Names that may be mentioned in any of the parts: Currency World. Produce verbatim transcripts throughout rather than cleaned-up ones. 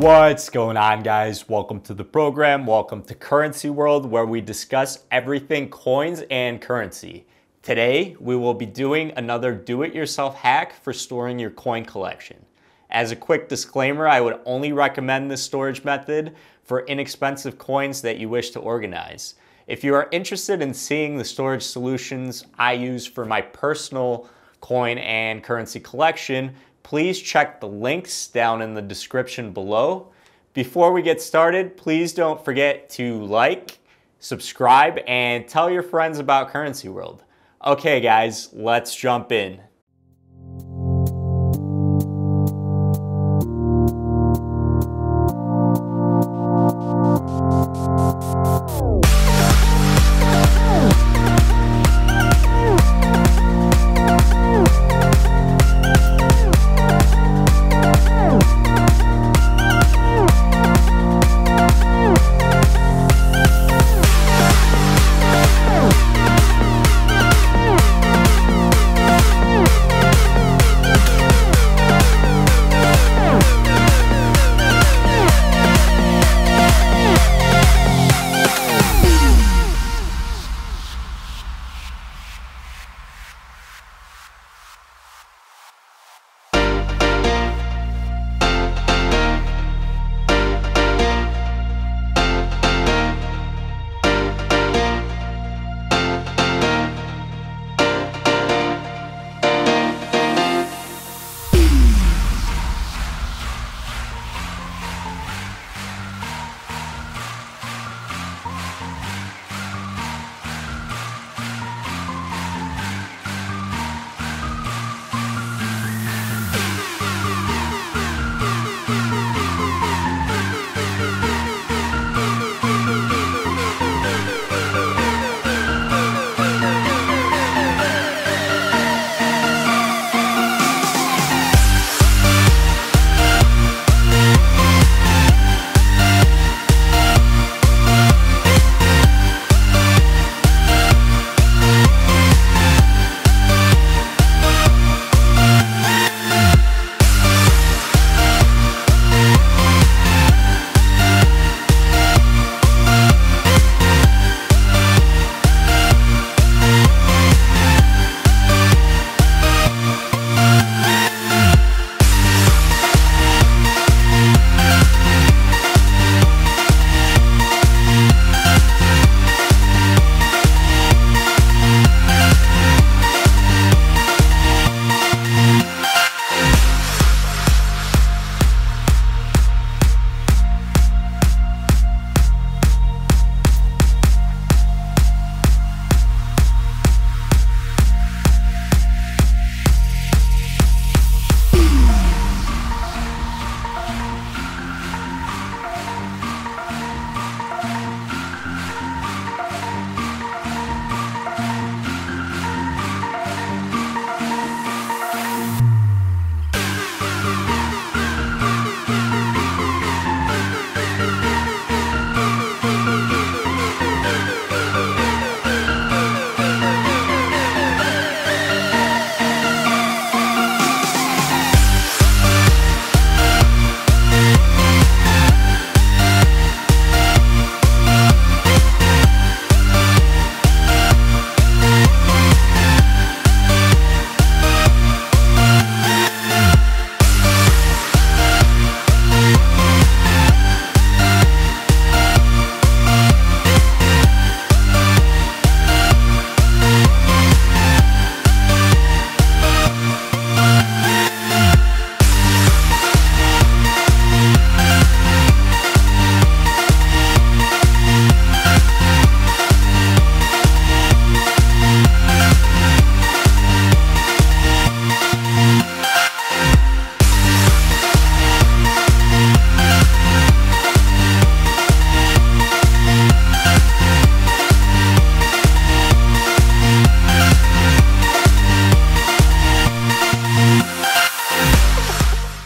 What's going on, guys? Welcome to the program. Welcome to Currency World, where we discuss everything coins and currency. Today, we will be doing another do-it-yourself hack for storing your coin collection. As a quick disclaimer, I would only recommend this storage method for inexpensive coins that you wish to organize. If you are interested in seeing the storage solutions I use for my personal coin and currency collection, please check the links down in the description below. Before we get started, please don't forget to like, subscribe, and tell your friends about Currency World. Okay guys, let's jump in.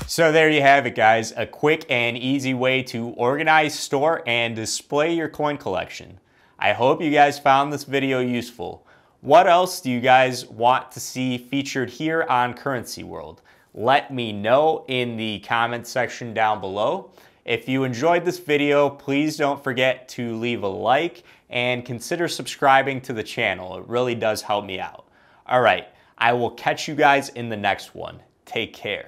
So there you have it, guys, a quick and easy way to organize, store, and display your coin collection. I hope you guys found this video useful. What else do you guys want to see featured here on Currency World? Let me know in the comment section down below. If you enjoyed this video, please don't forget to leave a like and consider subscribing to the channel. It really does help me out. All right, I will catch you guys in the next one. Take care.